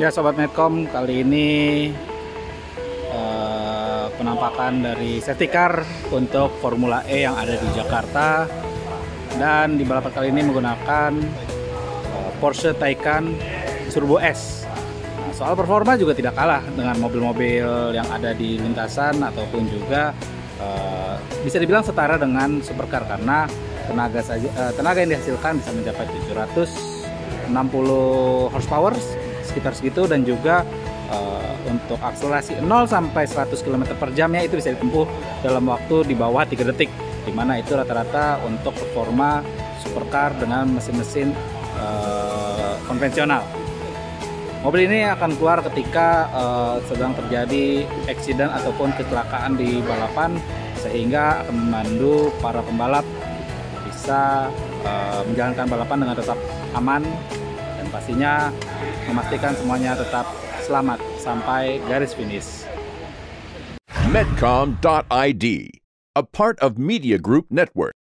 Ya Sobat Medcom, kali ini penampakan dari safety car untuk Formula E yang ada di Jakarta, dan di balapan kali ini menggunakan Porsche Taycan Turbo S. Nah, soal performa juga tidak kalah dengan mobil-mobil yang ada di lintasan ataupun juga bisa dibilang setara dengan supercar, karena tenaga yang dihasilkan bisa mencapai 760 horsepower sekitar segitu, dan juga untuk akselerasi 0 sampai 100 km/jamnya itu bisa ditempuh dalam waktu di bawah 3 detik, dimana itu rata-rata untuk performa supercar dengan mesin-mesin konvensional. Mobil ini akan keluar ketika sedang terjadi accident ataupun kecelakaan di balapan, sehingga akan memandu para pembalap bisa menjalankan balapan dengan tetap aman, dan pastinya memastikan semuanya tetap selamat sampai garis finish. Medcom.id, a part of Media Group Network.